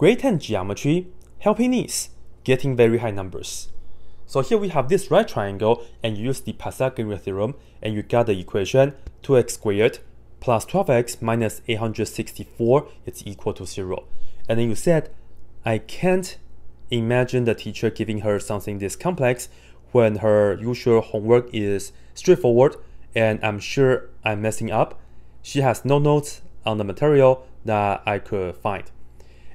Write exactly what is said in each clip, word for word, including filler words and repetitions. Grade ten geometry, helping knees, getting very high numbers. So here we have this right triangle, and you use the Pythagorean theorem, and you got the equation two x squared plus twelve x minus eight hundred sixty-four is equal to zero. And then you said, I can't imagine the teacher giving her something this complex when her usual homework is straightforward, and I'm sure I'm messing up. She has no notes on the material that I could find.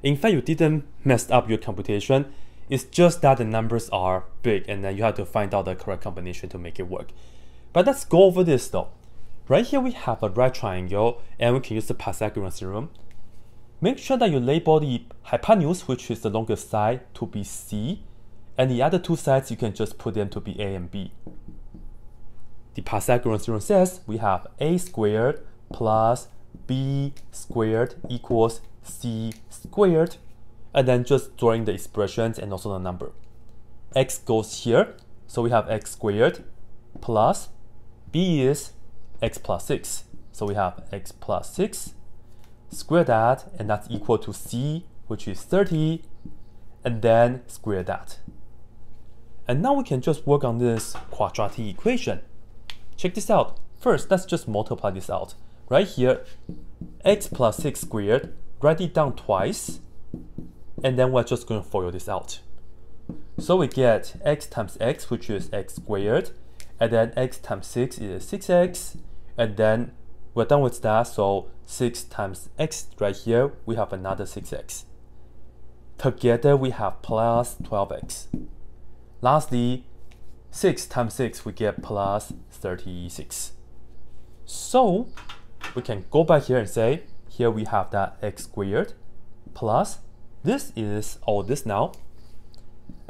In fact, you didn't mess up your computation. It's just that the numbers are big, and then you have to find out the correct combination to make it work. But let's go over this though. Right here we have a right triangle, and we can use the Pythagorean theorem. Make sure that you label the hypotenuse, which is the longest side, to be C, and the other two sides you can just put them to be A and B. The Pythagorean theorem says we have A squared plus B squared equals C squared, and then just drawing the expressions and also the number. X goes here, so we have X squared plus B is X plus six, so we have X plus six, square that, and that's equal to C, which is thirty, and then square that. And now we can just work on this quadratic equation. Check this out. First, let's just multiply this out. Right here, X plus six squared, write it down twice, and then we're just going to FOIL this out. So we get X times X, which is X squared, and then X times six is six X, and then we're done with that, so six times X right here, we have another six X. Together we have plus twelve X. Lastly, six times six, we get plus thirty-six. So we can go back here and say, here we have that X squared plus, this is all this now,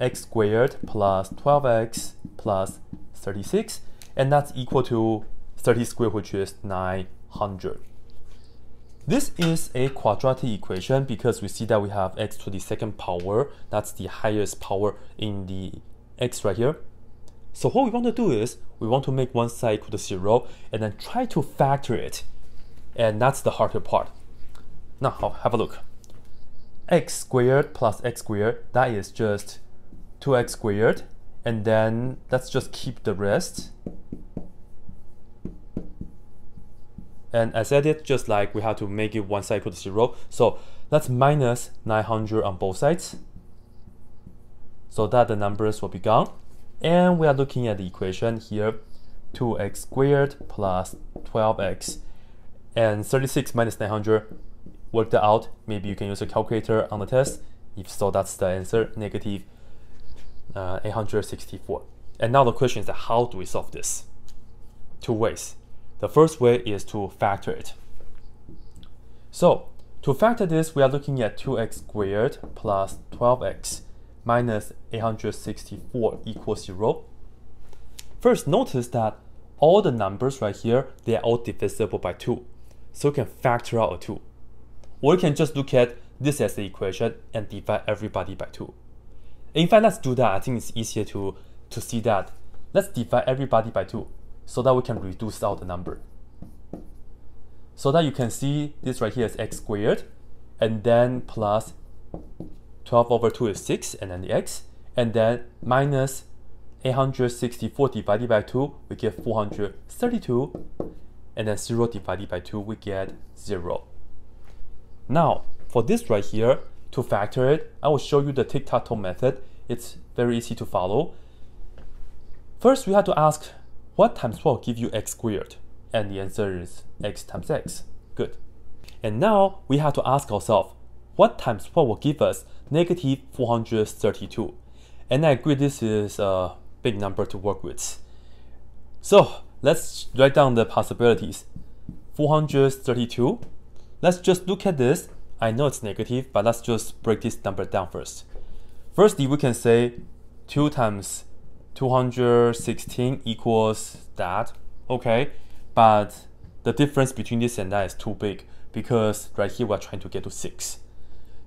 X squared plus twelve X plus thirty-six, and that's equal to thirty squared, which is nine hundred. This is a quadratic equation because we see that we have X to the second power, that's the highest power in the X right here. So what we want to do is, we want to make one side equal to zero, and then try to factor it. And that's the harder part. Now, have a look. X squared plus X squared, that is just two X squared, and then let's just keep the rest. And I said it just like we have to make it one side equal to zero. So that's minus nine hundred on both sides, so that the numbers will be gone. And we are looking at the equation here, two X squared plus twelve X. And thirty-six minus nine hundred, work that out. Maybe you can use a calculator on the test. If so, that's the answer, negative uh, eight hundred sixty-four. And now the question is, how do we solve this? Two ways. The first way is to factor it. So to factor this, we are looking at two X squared plus twelve X minus eight hundred sixty-four equals zero. First, notice that all the numbers right here, they are all divisible by two. So you can factor out a two. Or you can just look at this as the equation and divide everybody by two. In fact, let's do that. I think it's easier to, to see that. Let's divide everybody by two, so that we can reduce out the number. So that you can see this right here is X squared, and then plus twelve over two is six, and then the X, and then minus eight hundred sixty-four divided by two, we get four hundred thirty-two, and then zero divided by two, we get zero. Now, for this right here, to factor it, I will show you the tic-tac-toe method. It's very easy to follow. First, we have to ask, what times what will give you X squared? And the answer is X times X. Good. And now we have to ask ourselves, what times what will give us negative four hundred thirty-two? And I agree, this is a big number to work with. So let's write down the possibilities. four hundred thirty-two. Let's just look at this. I know it's negative, but let's just break this number down first. Firstly, we can say two times two hundred sixteen equals that, okay, but the difference between this and that is too big because right here we're trying to get to six.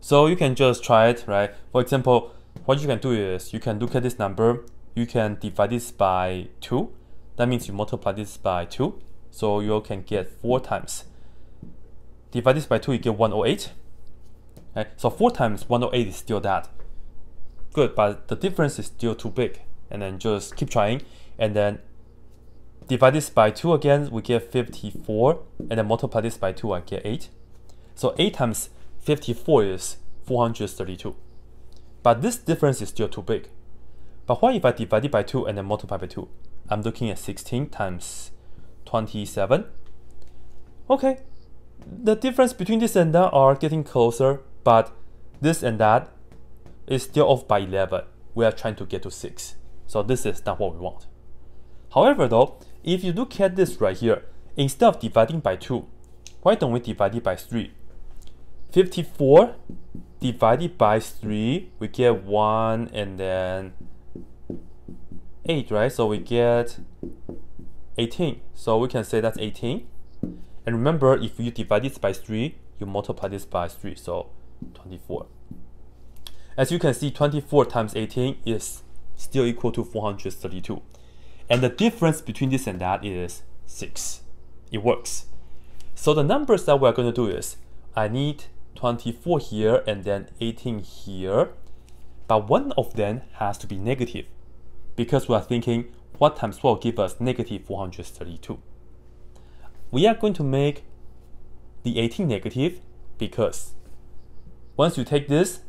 So you can just try it, right? For example, what you can do is you can look at this number, you can divide this by two, that means you multiply this by two, so you can get four times. Divide this by two, you get one hundred eight, Okay? So four times one hundred eight is still that. Good, but the difference is still too big. And then just keep trying. And then divide this by two again, we get fifty-four. And then multiply this by two, I get eight. So eight times fifty-four is four hundred thirty-two. But this difference is still too big. But what if I divide it by two and then multiply by two? I'm looking at sixteen times twenty-seven. Okay, the difference between this and that are getting closer, but this and that is still off by eleven. We are trying to get to six. So this is not what we want. However though, if you look at this right here, instead of dividing by two, why don't we divide it by three? fifty-four divided by three, we get one and then eight, right? So we get eighteen. So we can say that's eighteen. And remember, if you divide this by three, you multiply this by three, so twenty-four. As you can see, twenty-four times eighteen is still equal to four hundred thirty-two. And the difference between this and that is six. It works. So the numbers that we're going to do is, I need twenty-four here and then eighteen here. But one of them has to be negative, because we are thinking what times what will give us negative four hundred thirty-two. We are going to make the eighteen negative, because once you take this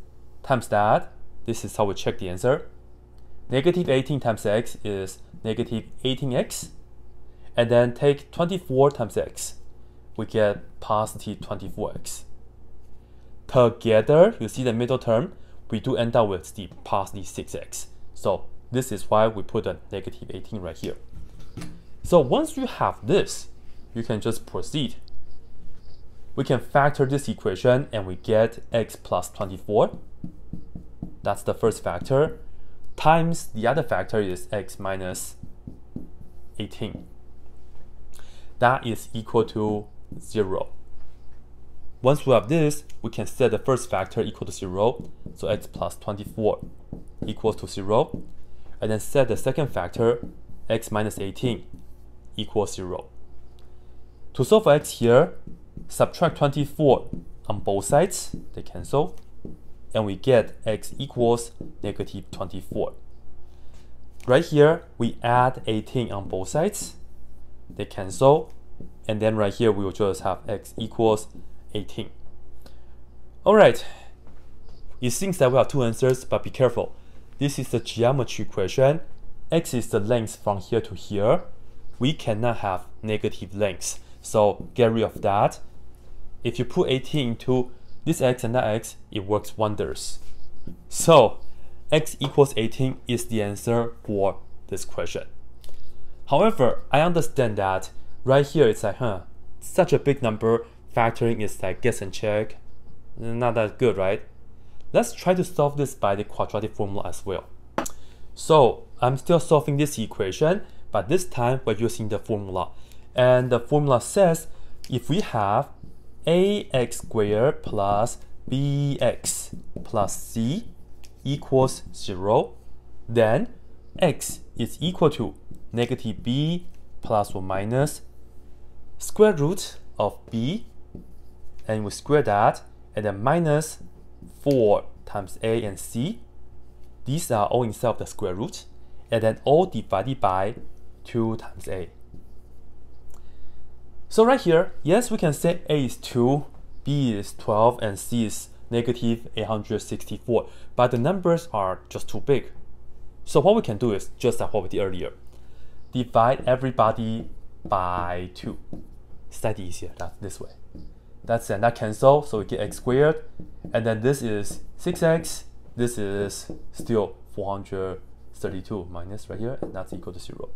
times that, this is how we check the answer. Negative eighteen times x is negative eighteen x. And then take twenty-four times x. We get positive twenty-four x. Together, you see the middle term, we do end up with the positive six x. So this is why we put a negative eighteen right here. So once you have this, you can just proceed. We can factor this equation and we get x plus twenty-four. That's the first factor. Times the other factor is x minus eighteen. That is equal to zero. Once we have this, we can set the first factor equal to zero. So x plus twenty-four equals to zero. And then set the second factor, x minus eighteen equals zero. To solve for x here, subtract twenty-four on both sides, they cancel, and we get x equals negative twenty-four. Right here, we add eighteen on both sides, they cancel, and then right here we will just have x equals eighteen. Alright, it seems that we have two answers, but be careful. This is the geometry question. X is the length from here to here. We cannot have negative lengths. So get rid of that. If you put eighteen into this x and that x, it works wonders. So x equals eighteen is the answer for this question. However, I understand that right here it's like, huh, such a big number, factoring is like guess and check. Not that good, right? Let's try to solve this by the quadratic formula as well. So I'm still solving this equation, but this time we're using the formula. And the formula says, if we have ax squared plus bx plus c equals zero, then x is equal to negative b plus or minus square root of b, and we square that, and then minus four times a and c. These are all inside of the square root, and then all divided by two times a. So right here, yes, we can say a is two, b is twelve, and c is negative eight hundred sixty-four, but the numbers are just too big. So what we can do is, just like what we did earlier, divide everybody by two. Slightly easier, that's this way. That's and that cancel, so we get x squared, and then this is six x, this is still four hundred thirty-two minus right here, and that's equal to zero.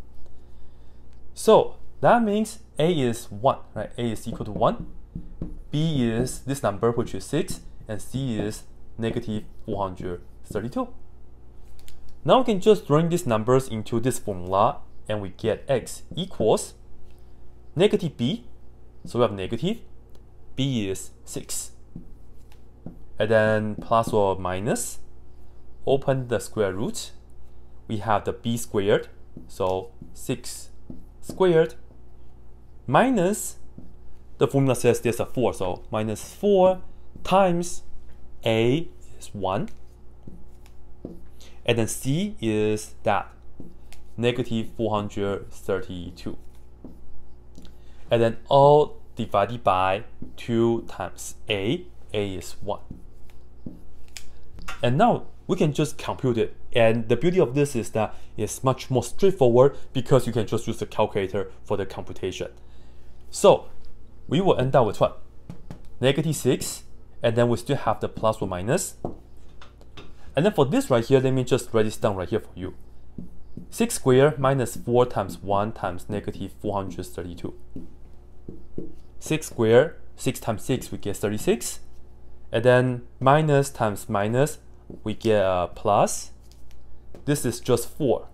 So that means a is one, right? A is equal to one, b is this number, which is six, and c is negative four hundred thirty-two. Now we can just bring these numbers into this formula, and we get x equals negative b, so we have negative, b is six. And then plus or minus, open the square root, we have the b squared, so six squared, minus, the formula says there's a four, so minus four times A is one, and then C is that negative four hundred thirty-two, and then all divided by two times A, A is one. And now we can just compute it, and the beauty of this is that it's much more straightforward because you can just use the calculator for the computation. So we will end up with what? Negative six, and then we still have the plus or minus. And then for this right here, let me just write this down right here for you. six squared minus four times one times negative four hundred thirty-two. six squared, six times six, we get thirty-six. And then minus times minus, we get a plus. This is just four,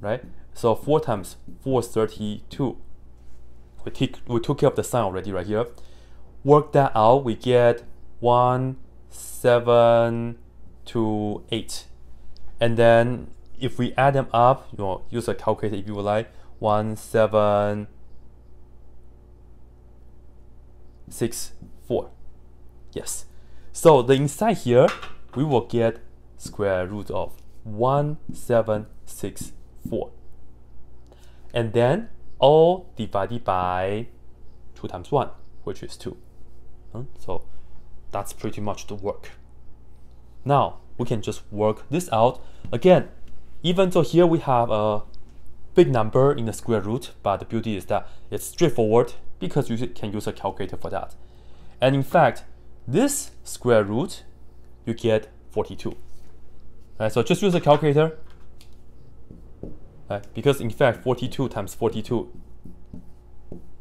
right? So four times four is thirty-two. We, take, we took care of the sign already right here. Work that out, we get one, seven, two, eight. And then if we add them up, you know, use a calculator if you would like, one, seven, six, four. Yes. So the inside here, we will get square root of one, seven, six, four. And then all divided by two times one, which is two. So that's pretty much the work. Now we can just work this out. Again, even though here we have a big number in the square root, but the beauty is that it's straightforward because you can use a calculator for that. And in fact, this square root, you get forty-two. Right, so just use a calculator, right, because in fact forty-two times forty-two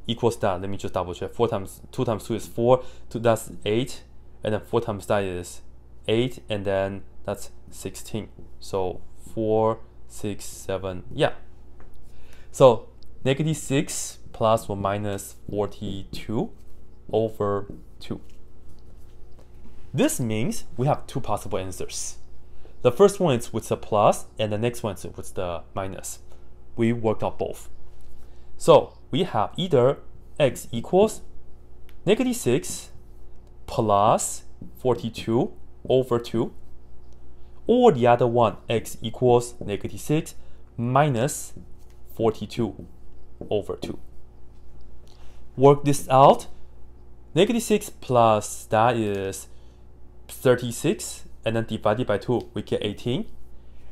equals that. Let me just double check. Four times two times two is four. Two, that's eight, and then four times that is eight, and then that's sixteen. So four, six, seven. Yeah. So negative six plus or minus forty-two over two. This means we have two possible answers. The first one is with the plus, and the next one is with the minus. We worked out both. So we have either x equals negative six plus forty-two over two, or the other one, x equals negative six minus forty-two over two. Work this out. Negative six plus that is thirty-six, and then divided by two, we get eighteen.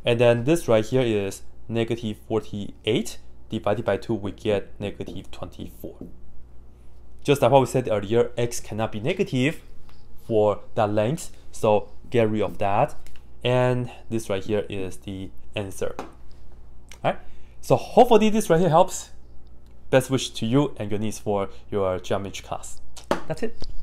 And then this right here is negative forty-eight. Divided by two, we get negative twenty-four. Just like what we said earlier, x cannot be negative for that length, so get rid of that. And this right here is the answer. All right. So hopefully this right here helps. Best wish to you and your needs for your geometry class. That's it.